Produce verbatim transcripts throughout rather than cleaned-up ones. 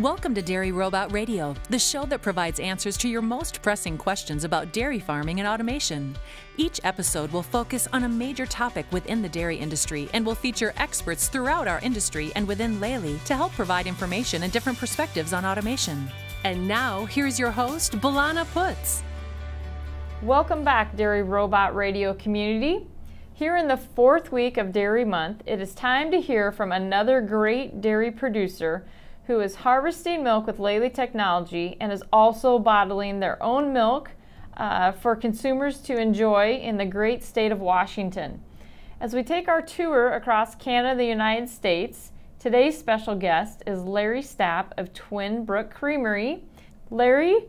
Welcome to Dairy Robot Radio, the show that provides answers to your most pressing questions about dairy farming and automation. Each episode will focus on a major topic within the dairy industry and will feature experts throughout our industry and within Lely to help provide information and different perspectives on automation. And now, here's your host, Bellana Putz. Welcome back, Dairy Robot Radio community. Here in the fourth week of Dairy Month, it is time to hear from another great dairy producer who is harvesting milk with Lely technology and is also bottling their own milk uh, for consumers to enjoy in the great state of Washington. As we take our tour across Canada and the United States, today's special guest is Larry Stap of Twin Brook Creamery. Larry,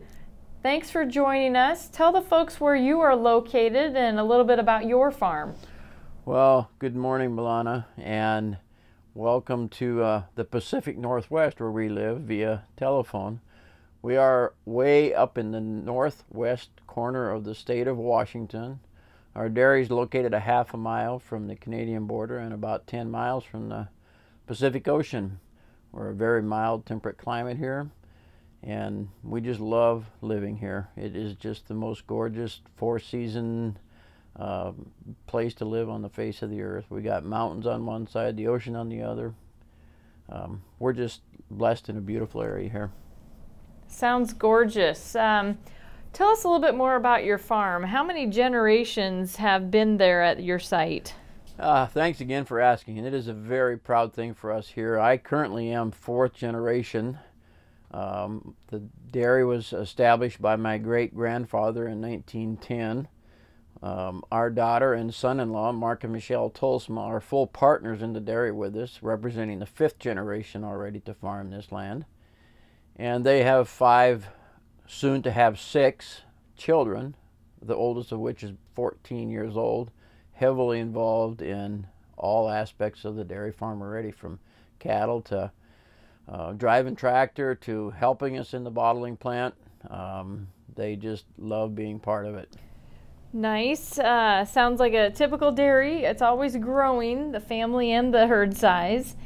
thanks for joining us. Tell the folks where you are located and a little bit about your farm. Well, good morning, Bellana, and welcome to uh, the Pacific Northwest, where we live via telephone. We are way up in the northwest corner of the state of Washington. Our dairy is located a half a mile from the Canadian border and about ten miles from the Pacific Ocean. We're a very mild temperate climate here, and we just love living here. It is just the most gorgeous four-season Uh, place to live on the face of the earth. We got mountains on one side, the ocean on the other. Um, we're just blessed in a beautiful area here. Sounds gorgeous. Um, tell us a little bit more about your farm. How many generations have been there at your site? Uh, thanks again for asking. It is a very proud thing for us here. I currently am fourth generation. Um, the dairy was established by my great-grandfather in nineteen ten. Um, our daughter and son-in-law, Mark and Michelle Tolsma, are full partners in the dairy with us, representing the fifth generation already to farm this land. And they have five, soon to have six children, the oldest of which is fourteen years old, heavily involved in all aspects of the dairy farm already, from cattle to uh, driving tractor to helping us in the bottling plant. Um, they just love being part of it. Nice. Uh, sounds like a typical dairy. It's always growing, the family and the herd size.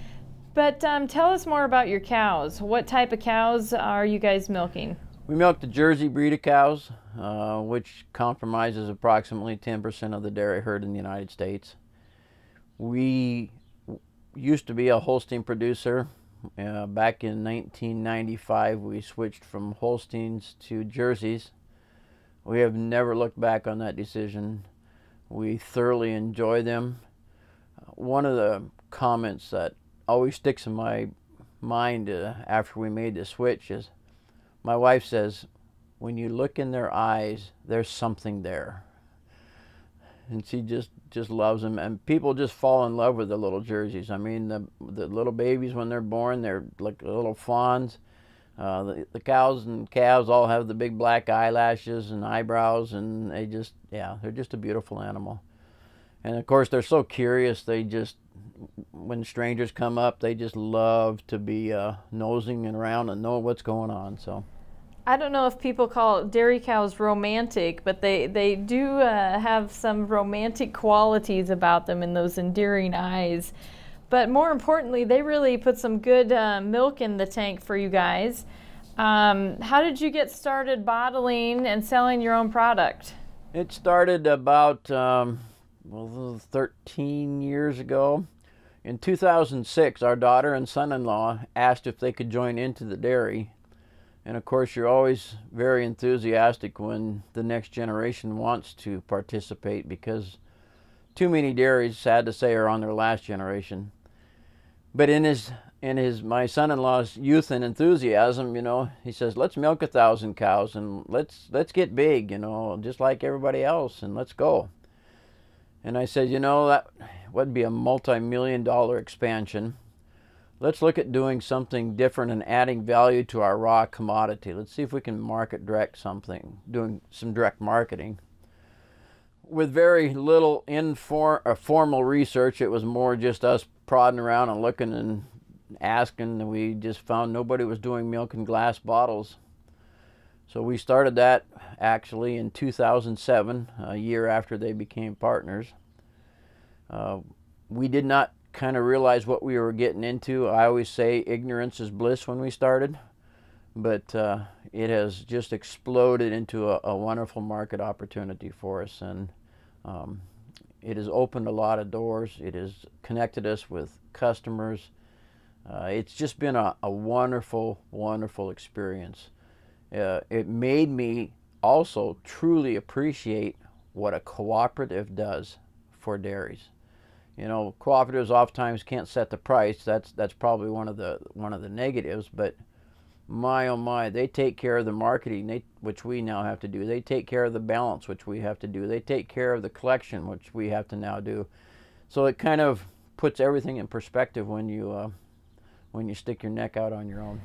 But um, tell us more about your cows. What type of cows are you guys milking? We milk the Jersey breed of cows, uh, which comprises approximately ten percent of the dairy herd in the United States. We used to be a Holstein producer. Uh, back in nineteen ninety-five, we switched from Holsteins to Jerseys. We have never looked back on that decision. We thoroughly enjoy them. One of the comments that always sticks in my mind uh, after we made the switch is, my wife says, when you look in their eyes, there's something there. And she just, just loves them. And people just fall in love with the little Jerseys. I mean, the, the little babies, when they're born, they're like little fawns. Uh, the, the cows and calves all have the big black eyelashes and eyebrows, and they just, yeah, they're just a beautiful animal. And of course, they're so curious. They just, when strangers come up, they just love to be uh, nosing around and know what's going on. So, I don't know if people call dairy cows romantic, but they, they do uh, have some romantic qualities about them in those endearing eyes. But more importantly, they really put some good uh, milk in the tank for you guys. Um, how did you get started bottling and selling your own product? It started about um, well, thirteen years ago. In two thousand six, our daughter and son-in-law asked if they could join into the dairy. And of course, you're always very enthusiastic when the next generation wants to participate, because too many dairies, sad to say, are on their last generation. But in his, in his, my son-in-law's youth and enthusiasm, you know, he says, let's milk a thousand cows and let's, let's get big, you know, just like everybody else, and let's go. And I said, you know, that would be a multi-million dollar expansion. Let's look at doing something different and adding value to our raw commodity. Let's see if we can market direct something, doing some direct marketing. With very little inform or formal research, it was more just us prodding around and looking and asking. And we just found nobody was doing milk in glass bottles. So we started that actually in two thousand seven, a year after they became partners. Uh, we did not kind of realize what we were getting into. I always say ignorance is bliss when we started. but uh, it has just exploded into a, a wonderful market opportunity for us, and um, it has opened a lot of doors. It has connected us with customers. Uh, it's just been a, a wonderful, wonderful experience. Uh, it made me also truly appreciate what a cooperative does for dairies. You know, cooperatives oftentimes can't set the price. That's that's probably one of the one of the negatives. But my oh my, they take care of the marketing, they, which we now have to do. They take care of the balance, which we have to do. They take care of the collection, which we have to now do. So it kind of puts everything in perspective when you uh, when you stick your neck out on your own.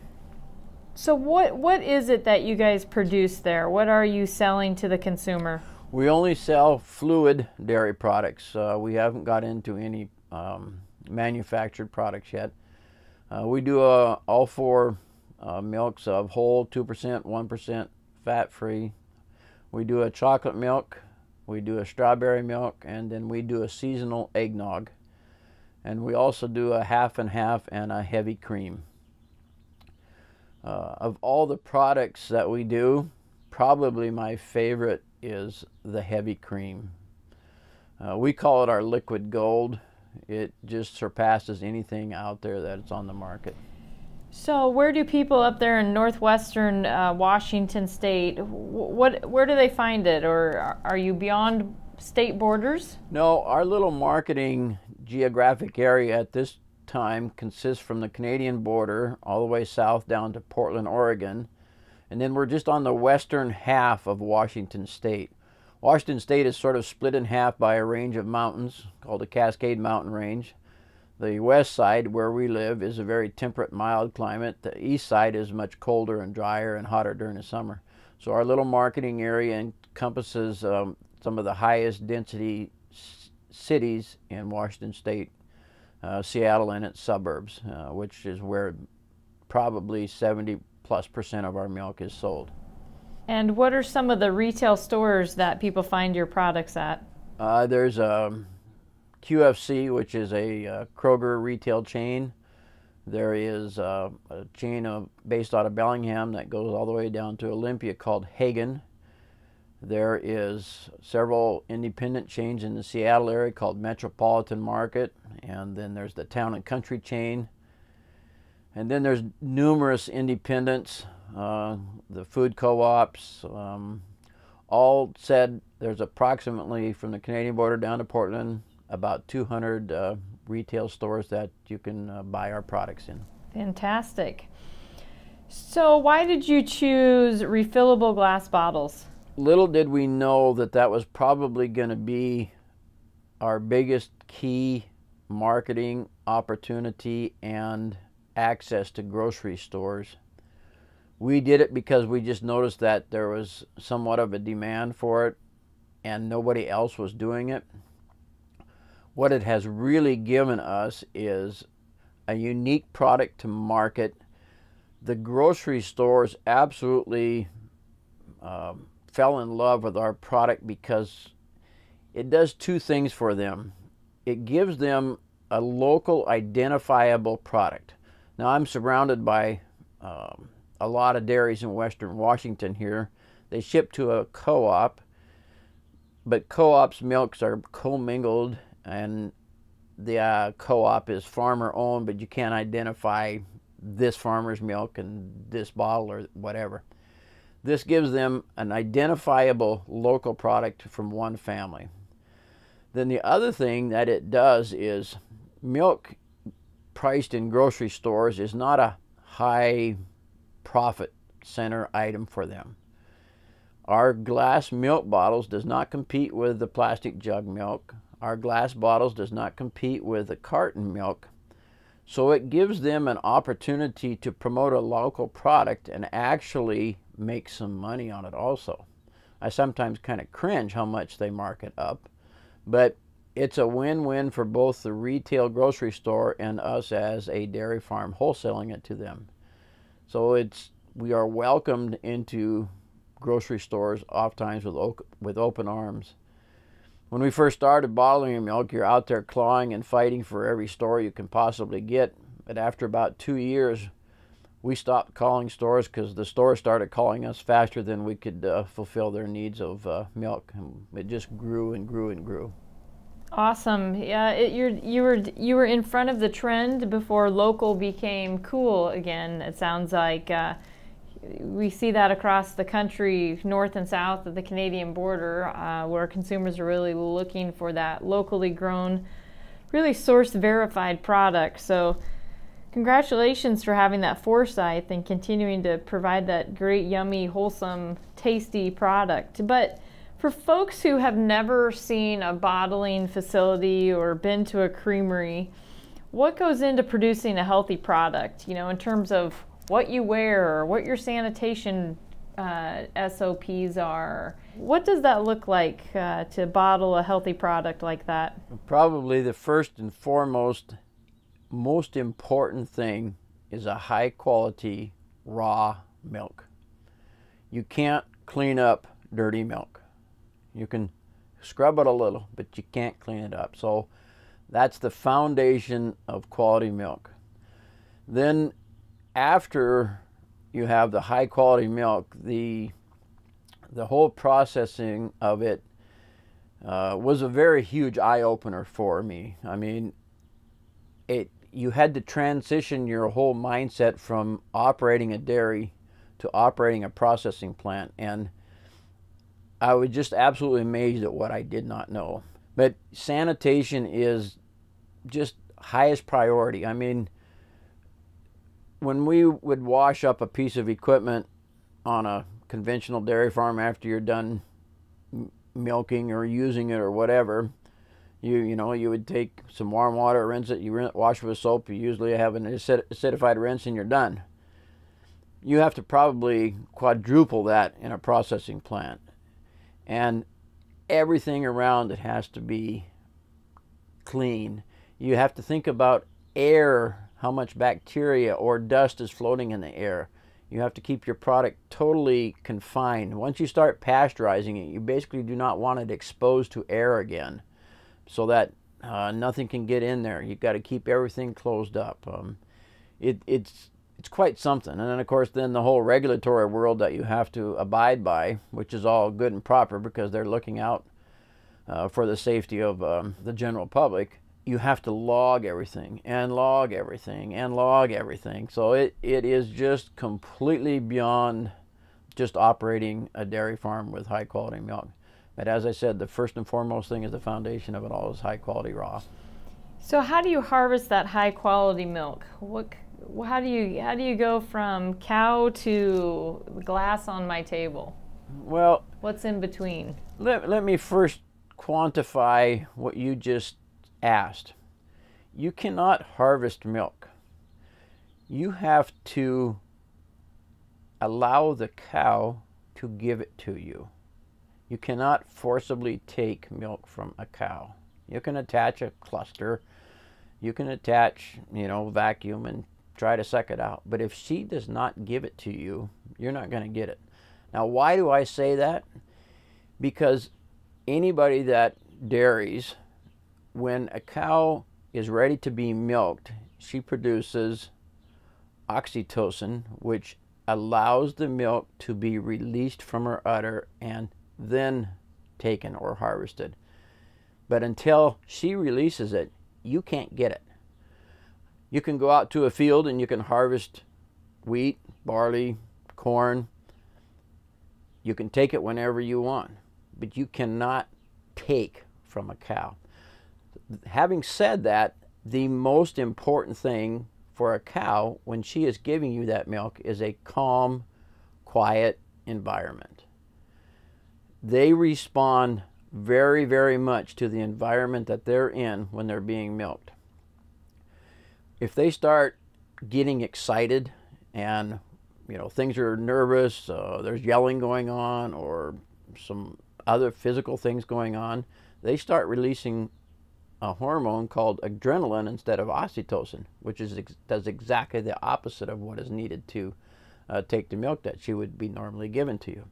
So what what is it that you guys produce there? What are you selling to the consumer? We only sell fluid dairy products. Uh, we haven't got into any um, manufactured products yet. Uh, we do uh, all four uh, milks of whole, two percent, one percent, fat-free. We do a chocolate milk, we do a strawberry milk, and then we do a seasonal eggnog. And we also do a half and half and a heavy cream. Uh, of all the products that we do, probably my favorite is the heavy cream. Uh, we call it our liquid gold. It just surpasses anything out there that's on the market. So where do people up there in northwestern uh, Washington state, what, where do they find it? Or are you beyond state borders? No, our little marketing geographic area at this time consists from the Canadian border all the way south down to Portland, Oregon. And then we're just on the western half of Washington state. Washington state is sort of split in half by a range of mountains called the Cascade Mountain Range. The west side, where we live, is a very temperate, mild climate. The east side is much colder and drier and hotter during the summer. So our little marketing area encompasses um, some of the highest density cities in Washington state, uh, Seattle and its suburbs, uh, which is where probably seventy plus percent of our milk is sold. And what are some of the retail stores that people find your products at? Uh, there's a Q F C, which is a uh, Kroger retail chain. There is uh, a chain of, based out of Bellingham that goes all the way down to Olympia called Hagen. There is several independent chains in the Seattle area called Metropolitan Market, and then there's the Town and Country chain. And then there's numerous independents, uh, the food co-ops, um, all said there's approximately, from the Canadian border down to Portland, about two hundred uh, retail stores that you can uh, buy our products in. Fantastic. So why did you choose refillable glass bottles? Little did we know that that was probably going to be our biggest key marketing opportunity and access to grocery stores. We did it because we just noticed that there was somewhat of a demand for it and nobody else was doing it. What it has really given us is a unique product to market. The grocery stores absolutely um, fell in love with our product because it does two things for them. It gives them a local identifiable product. Now, I'm surrounded by um, a lot of dairies in Western Washington here. They ship to a co-op, but co-op's milks are commingled, and the uh, co-op is farmer-owned, but you can't identify this farmer's milk and this bottle or whatever. This gives them an identifiable local product from one family. Then the other thing that it does is milk priced in grocery stores is not a high profit center item for them. Our glass milk bottles does not compete with the plastic jug milk. Our glass bottles does not compete with the carton milk. So it gives them an opportunity to promote a local product and actually make some money on it also. I sometimes kind of cringe how much they mark it up, but it's a win-win for both the retail grocery store and us as a dairy farm wholesaling it to them. So it's, we are welcomed into grocery stores oftentimes with, with open arms. When we first started bottling your milk, you're out there clawing and fighting for every store you can possibly get. But after about two years, we stopped calling stores because the stores started calling us faster than we could uh, fulfill their needs of uh, milk. And it just grew and grew and grew. Awesome. Yeah, it, you're, you were you were in front of the trend before local became cool again. It sounds like uh, we see that across the country, north and south of the Canadian border, uh, where consumers are really looking for that locally grown, really source verified product. So congratulations for having that foresight and continuing to provide that great, yummy, wholesome, tasty product. But for folks who have never seen a bottling facility or been to a creamery, what goes into producing a healthy product, you know, in terms of what you wear or what your sanitation uh, S O Ps are? What does that look like uh, to bottle a healthy product like that? Probably the first and foremost, most important thing is a high quality raw milk. You can't clean up dirty milk. You can scrub it a little, but you can't clean it up. So that's the foundation of quality milk. Then after you have the high quality milk, the, the whole processing of it uh, was a very huge eye-opener for me. I mean, it, you had to transition your whole mindset from operating a dairy to operating a processing plant. And I was just absolutely amazed at what I did not know. But sanitation is just highest priority. I mean, when we would wash up a piece of equipment on a conventional dairy farm after you're done milking or using it or whatever, you you know, you would take some warm water, rinse it, you rinse, wash it with soap, you usually have an acidified rinse and you're done. You have to probably quadruple that in a processing plant. And everything around it has to be clean. You have to think about air, how much bacteria or dust is floating in the air. You have to keep your product totally confined. Once you start pasteurizing it, you basically do not want it exposed to air again, so that uh, nothing can get in there. You've got to keep everything closed up. Um, it, it's, it's quite something. And then of course then the whole regulatory world that you have to abide by, which is all good and proper because they're looking out uh, for the safety of um, the general public. You have to log everything and log everything and log everything. So it, it is just completely beyond just operating a dairy farm with high quality milk. But as I said, the first and foremost thing is the foundation of it all is high quality raw. So how do you harvest that high quality milk? What How do you how do you go from cow to glass on my table? Well, what's in between? Let, let me first quantify what you just asked. You cannot harvest milk. You have to allow the cow to give it to you. You cannot forcibly take milk from a cow. You can attach a cluster. You can attach, you know, vacuum and try to suck it out. But if she does not give it to you, you're not going to get it. Now, why do I say that? Because anybody that dairies, when a cow is ready to be milked, she produces oxytocin, which allows the milk to be released from her udder and then taken or harvested. But until she releases it, you can't get it. You can go out to a field and you can harvest wheat, barley, corn. You can take it whenever you want, but you cannot take from a cow. Having said that, the most important thing for a cow when she is giving you that milk is a calm, quiet environment. They respond very, very much to the environment that they're in when they're being milked. If they start getting excited and, you know, things are nervous, uh, there's yelling going on or some other physical things going on, they start releasing a hormone called adrenaline instead of oxytocin, which is ex does exactly the opposite of what is needed to uh, take the milk that she would be normally given to you.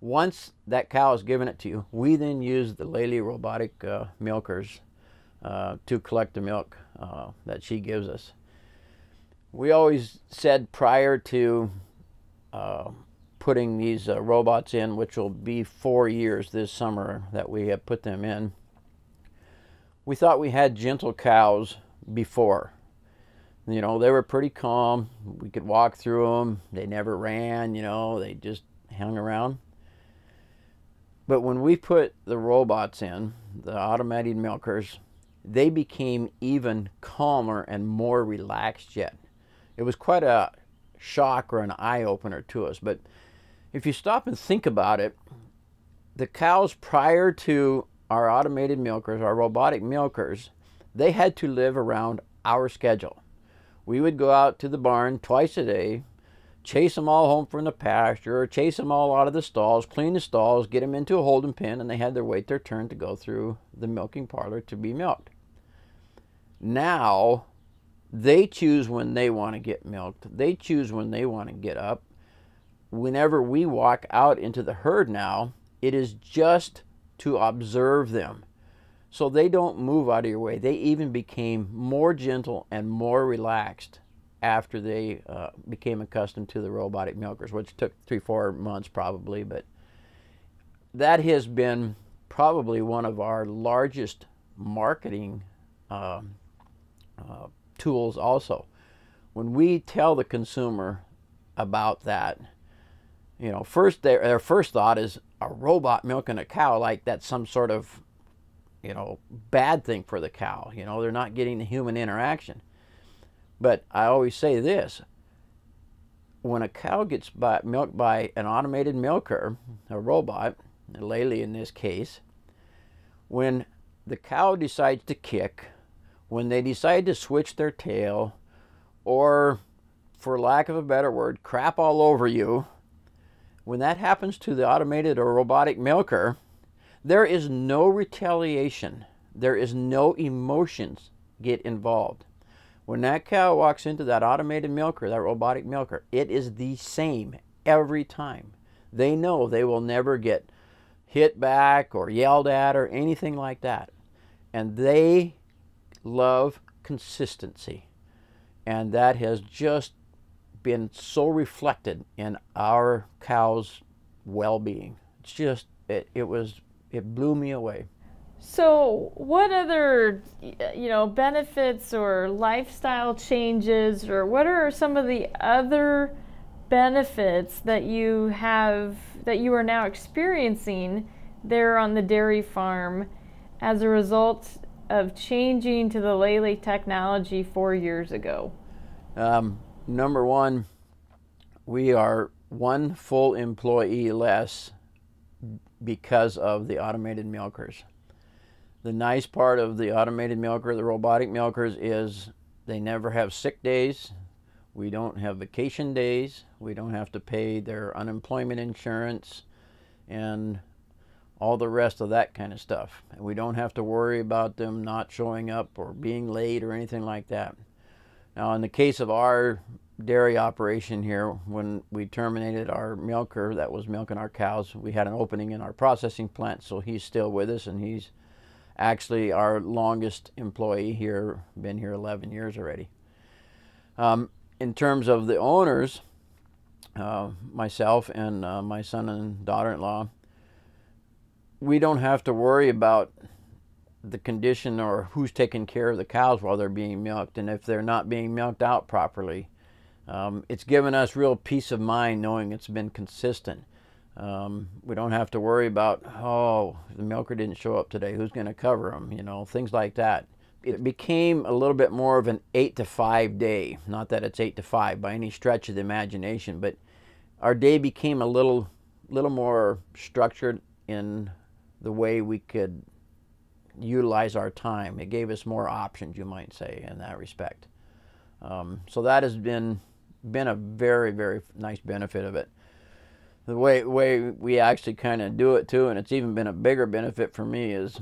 Once that cow is given it to you, we then use the Larry robotic uh, milkers Uh, to collect the milk uh, that she gives us. we always said prior to uh, putting these uh, robots in, which will be four years this summer that we have put them in, we thought we had gentle cows before. You know, they were pretty calm. We could walk through them. They never ran, you know, they just hung around. But when we put the robots in, the automated milkers, they became even calmer and more relaxed yet. It was quite a shock or an eye-opener to us. But if you stop and think about it, the cows prior to our automated milkers, our robotic milkers, they had to live around our schedule. We would go out to the barn twice a day, chase them all home from the pasture, chase them all out of the stalls, clean the stalls, get them into a holding pen, and they had their wait their turn to go through the milking parlor to be milked. Now, they choose when they want to get milked. They choose when they want to get up. Whenever we walk out into the herd now, it is just to observe them. So they don't move out of your way. They even became more gentle and more relaxed after they uh, became accustomed to the robotic milkers, which took three, four months probably. But that has been probably one of our largest marketing uh, uh, tools also. When we tell the consumer about that, you know, first their, their first thought is a robot milking a cow, like that's some sort of, you know, bad thing for the cow. You know, they're not getting the human interaction. But I always say this, when a cow gets by, milked by an automated milker, a robot, a Lely in this case, when the cow decides to kick, when they decide to switch their tail, or for lack of a better word, crap all over you, when that happens to the automated or robotic milker, there is no retaliation. There is no emotions get involved. When that cow walks into that automated milker, that robotic milker, it is the same every time. They know they will never get hit back or yelled at or anything like that. And they love consistency. And that has just been so reflected in our cow's well-being. It's just, it, it was... It blew me away. So what other, you know, benefits or lifestyle changes, or what are some of the other benefits that you have, that you are now experiencing there on the dairy farm as a result of changing to the Lely technology four years ago? Um, number one, we are one full employee less because of the automated milkers. The nice part of the automated milker, the robotic milkers, is they never have sick days. We don't have vacation days. We don't have to pay their unemployment insurance and all the rest of that kind of stuff. And we don't have to worry about them not showing up or being late or anything like that. Now, in the case of our dairy operation here, when we terminated our milker that was milking our cows, we had an opening in our processing plant, so he's still with us, and he's actually our longest employee here, been here eleven years already. Um, in terms of the owners, uh, myself and uh, my son and daughter-in-law, we don't have to worry about the condition or who's taking care of the cows while they're being milked, and if they're not being milked out properly. Um, it's given us real peace of mind knowing it's been consistent. Um, we don't have to worry about, oh, the milker didn't show up today, who's going to cover them, you know, things like that. It became a little bit more of an eight to five day. Not that it's eight to five by any stretch of the imagination, but our day became a little, little more structured in the way we could utilize our time. It gave us more options, you might say, in that respect. Um, so that has been been a very, very nice benefit of it. The way, way we actually kind of do it too, and it's even been a bigger benefit for me, is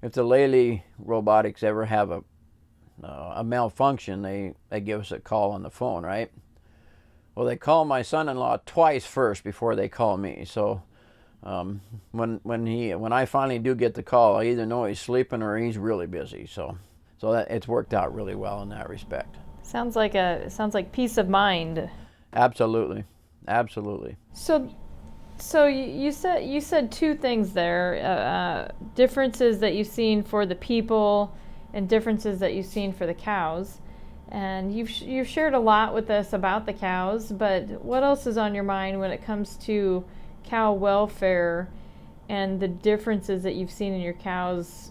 if the Lely robotics ever have a, uh, a malfunction, they, they give us a call on the phone, right? Well, they call my son-in-law twice first before they call me. So um, when, when, he, when I finally do get the call, I either know he's sleeping or he's really busy. So, so that, it's worked out really well in that respect. Sounds like a sounds like peace of mind. Absolutely, absolutely. So, so you said you said two things there: uh, differences that you've seen for the people, and differences that you've seen for the cows. And you've you've shared a lot with us about the cows, but what else is on your mind when it comes to cow welfare and the differences that you've seen in your cows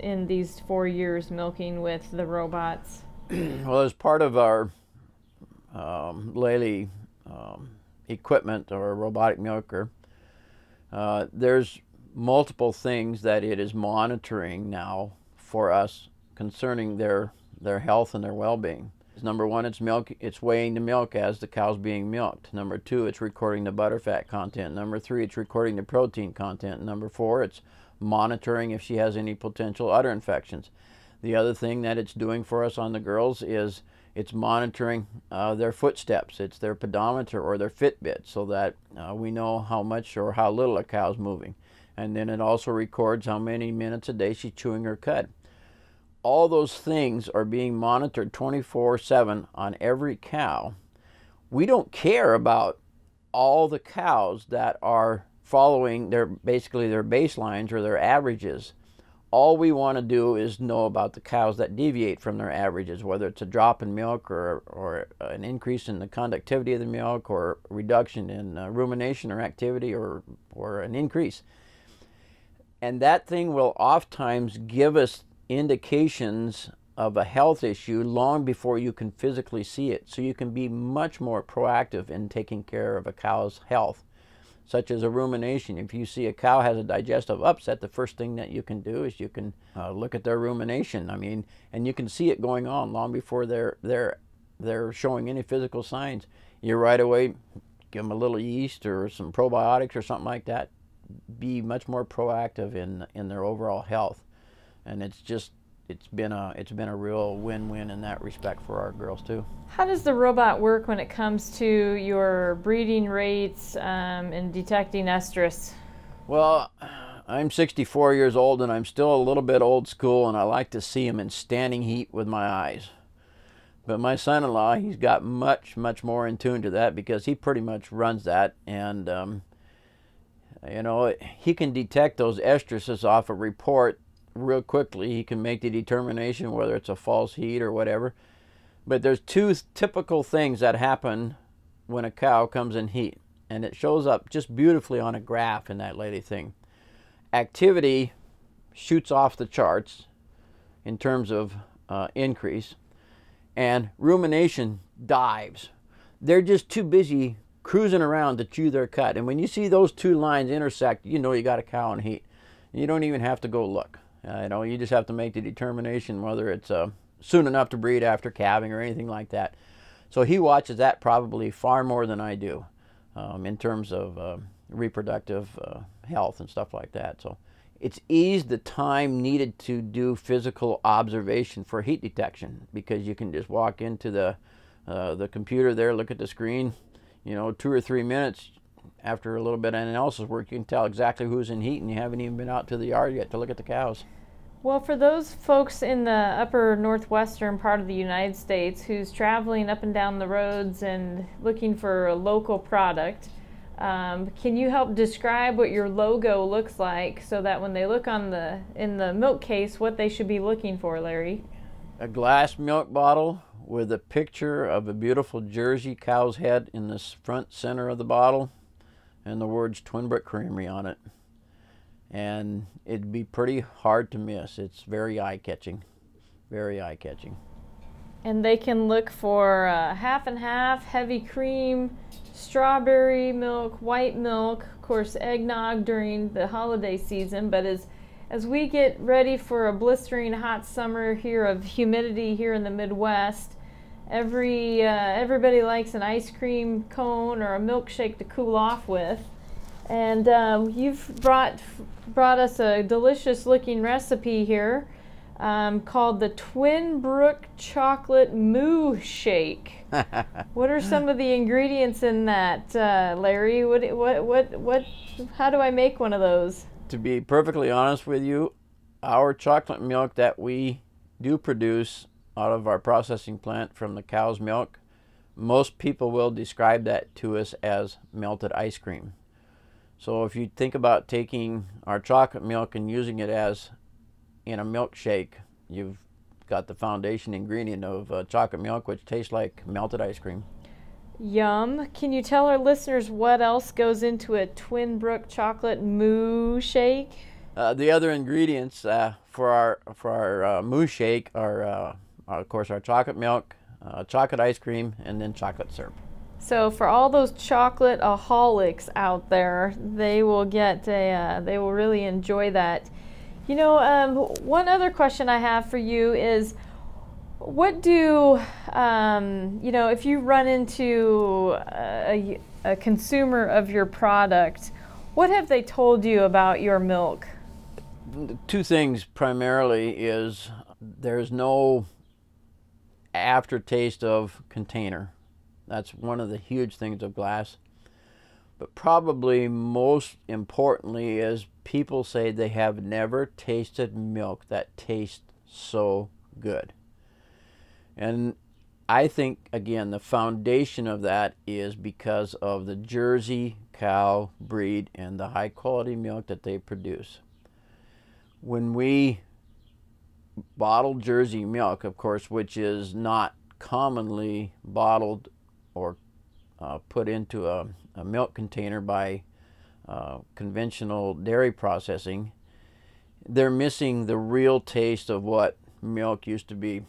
in these four years milking with the robots? Well, as part of our um, Lely um, equipment or robotic milker, uh, there's multiple things that it is monitoring now for us concerning their their health and their well-being. Number one, it's milk. It's weighing the milk as the cow's being milked. Number two, it's recording the butterfat content. Number three, it's recording the protein content. Number four, it's monitoring if she has any potential udder infections. The other thing that it's doing for us on the girls is it's monitoring uh, their footsteps. It's their pedometer or their Fitbit, so that uh, we know how much or how little a cow's moving. And then it also records how many minutes a day she's chewing her cud. All those things are being monitored twenty-four seven on every cow. We don't care about all the cows that are following their basically their baselines or their averages. All we want to do is know about the cows that deviate from their averages, whether it's a drop in milk or, or an increase in the conductivity of the milk or reduction in uh, rumination or activity or, or an increase. And that thing will oftentimes give us indications of a health issue long before you can physically see it. So you can be much more proactive in taking care of a cow's health, such as a rumination. If you see a cow has a digestive upset, the first thing that you can do is you can uh, look at their rumination. I mean, and you can see it going on long before they're, they're, they're showing any physical signs. You right away give them a little yeast or some probiotics or something like that. Be much more proactive in, in their overall health. And it's just, it's been a, it's been a real win-win in that respect for our girls too. How does the robot work when it comes to your breeding rates um, and detecting estrus? Well, I'm sixty-four years old and I'm still a little bit old school, and I like to see them in standing heat with my eyes. But my son-in-law, he's got much, much more in tune to that because he pretty much runs that, and um, you know, he can detect those estruses off a report real quickly. He can make the determination whether it's a false heat or whatever. But there's two typical things that happen when a cow comes in heat, and it shows up just beautifully on a graph in that lady thing. Activity shoots off the charts in terms of uh, increase, and rumination dives. They're just too busy cruising around to chew their cud, and when you see those two lines intersect, you know you got a cow in heat. You don't even have to go look. Uh, you know, you just have to make the determination whether it's uh, soon enough to breed after calving or anything like that. So he watches that probably far more than I do um, in terms of uh, reproductive uh, health and stuff like that. So it's eased the time needed to do physical observation for heat detection, because you can just walk into the, uh, the computer there, look at the screen, you know, two or three minutes after a little bit of analysis work, you can tell exactly who's in heat, and you haven't even been out to the yard yet to look at the cows. Well, for those folks in the upper northwestern part of the United States who's traveling up and down the roads and looking for a local product, um, can you help describe what your logo looks like so that when they look on the in the milk case, what they should be looking for, Larry? A glass milk bottle with a picture of a beautiful Jersey cow's head in the front center of the bottle, and the words Twin Brook Creamery on it. And it'd be pretty hard to miss. It's very eye-catching, very eye-catching. And they can look for uh, half and half, heavy cream, strawberry milk, white milk, of course eggnog during the holiday season. But as, as we get ready for a blistering hot summer here of humidity here in the Midwest, Every, uh, everybody likes an ice cream cone or a milkshake to cool off with. And um, you've brought, brought us a delicious looking recipe here um, called the Twin Brook Chocolate Moo Shake. What are some of the ingredients in that, uh, Larry? What, what, what, what, how do I make one of those? To be perfectly honest with you, our chocolate milk that we do produce out of our processing plant from the cow's milk. Most people will describe that to us as melted ice cream. So if you think about taking our chocolate milk and using it as in a milkshake, you've got the foundation ingredient of uh, chocolate milk, which tastes like melted ice cream. Yum. Can you tell our listeners what else goes into a Twin Brook chocolate moo shake? Uh, the other ingredients uh, for our for our uh, moo shake are, uh, are, of course, our chocolate milk, uh, chocolate ice cream, and then chocolate syrup. So for all those chocolate-aholics out there, they will get a, uh, they will really enjoy that. You know, um, one other question I have for you is, what do, um, you know, if you run into a, a consumer of your product, what have they told you about your milk? Two things primarily is there's no aftertaste of container. That's one of the huge things of glass. But probably most importantly is people say they have never tasted milk that tastes so good. And I think, again, the foundation of that is because of the Jersey cow breed and the high quality milk that they produce. When we bottle Jersey milk, of course, which is not commonly bottled or uh, put into a, a milk container by uh, conventional dairy processing, they're missing the real taste of what milk used to be.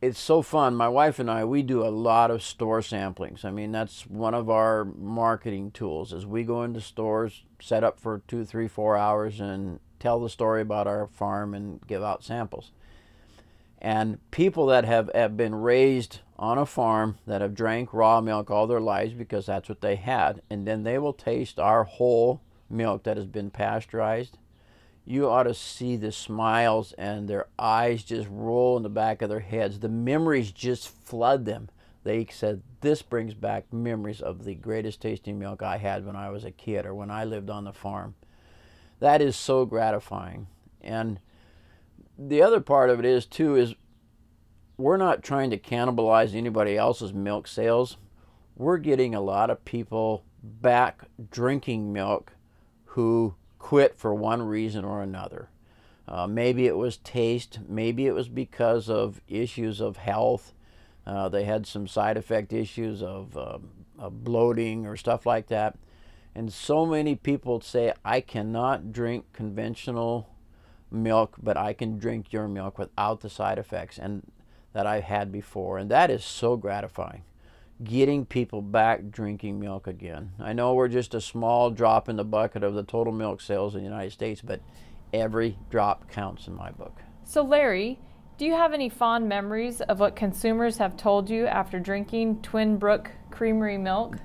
It's so fun. My wife and I, we do a lot of store samplings. I mean, that's one of our marketing tools, is we go into stores, set up for two, three, four hours, and tell the story about our farm and give out samples. And people that have, have been raised on a farm that have drank raw milk all their lives because that's what they had, and then they will taste our whole milk that has been pasteurized. You ought to see the smiles, and their eyes just roll in the back of their heads. The memories just flood them. They said, this brings back memories of the greatest tasting milk I had when I was a kid or when I lived on the farm. That is so gratifying. And the other part of it is, too, is we're not trying to cannibalize anybody else's milk sales. We're getting a lot of people back drinking milk who quit for one reason or another. Uh, maybe it was taste. Maybe it was because of issues of health. Uh, they had some side effect issues of, uh, of bloating or stuff like that. And so many people say, I cannot drink conventional milk, but I can drink your milk without the side effects and that I've had before. And that is so gratifying, getting people back drinking milk again. I know we're just a small drop in the bucket of the total milk sales in the United States, but every drop counts in my book. So Larry, do you have any fond memories of what consumers have told you after drinking Twin Brook Creamery milk?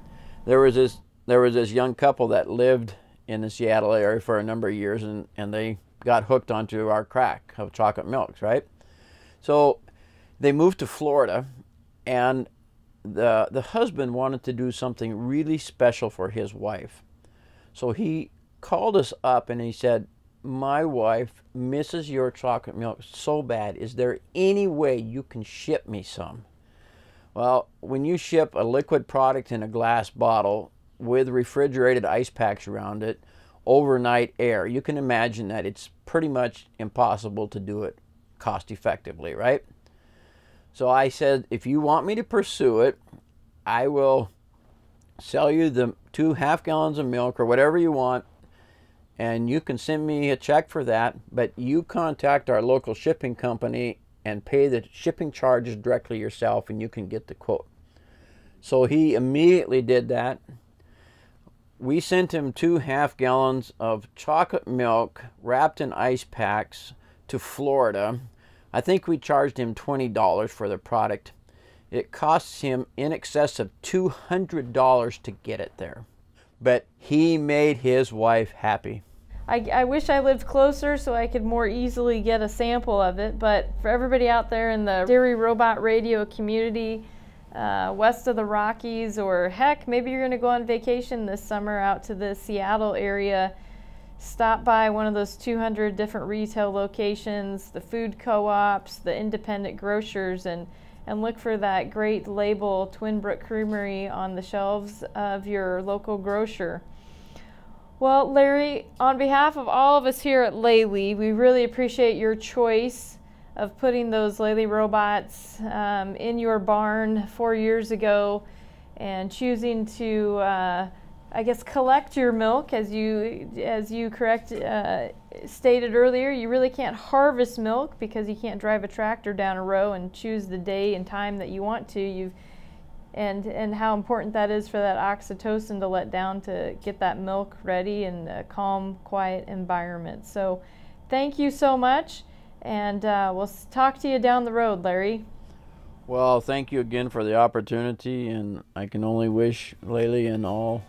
There was this, there was this young couple that lived in the Seattle area for a number of years, and, and they got hooked onto our crack of chocolate milks, right? So they moved to Florida, and the, the husband wanted to do something really special for his wife. So he called us up and he said, my wife misses your chocolate milk so bad. Is there any way you can ship me some? Well, when you ship a liquid product in a glass bottle with refrigerated ice packs around it, overnight air, you can imagine that it's pretty much impossible to do it cost effectively, right? So I said, if you want me to pursue it, I will sell you the two half gallons of milk or whatever you want, and you can send me a check for that, but you contact our local shipping company and pay the shipping charges directly yourself, and you can get the quote. So he immediately did that. We sent him two half gallons of chocolate milk wrapped in ice packs to Florida. I think we charged him twenty dollars for the product. It costs him in excess of two hundred dollars to get it there. But he made his wife happy. I, I wish I lived closer so I could more easily get a sample of it. But for everybody out there in the Dairy Robot Radio community, Uh, west of the Rockies, or heck, maybe you're going to go on vacation this summer out to the Seattle area, Stop by one of those two hundred different retail locations, the food co-ops, the independent grocers, and, and look for that great label, Twin Brook Creamery, on the shelves of your local grocer. Well, Larry, on behalf of all of us here at Laley, we really appreciate your choice of putting those Laley robots um, in your barn four years ago and choosing to, uh, I guess, collect your milk. As you, as you correct, uh, stated earlier, you really can't harvest milk because you can't drive a tractor down a row and choose the day and time that you want to. You've, And, and how important that is for that oxytocin to let down to get that milk ready in a calm, quiet environment. So thank you so much, and uh, we'll talk to you down the road, Larry. Well, thank you again for the opportunity, and I can only wish Laley and all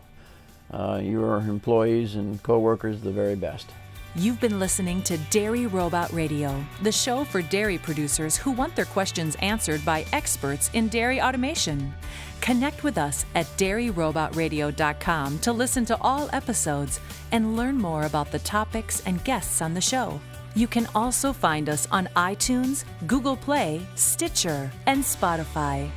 uh, your employees and co-workers the very best. You've been listening to Dairy Robot Radio, the show for dairy producers who want their questions answered by experts in dairy automation. Connect with us at dairy robot radio dot com to listen to all episodes and learn more about the topics and guests on the show. You can also find us on iTunes, Google Play, Stitcher, and Spotify.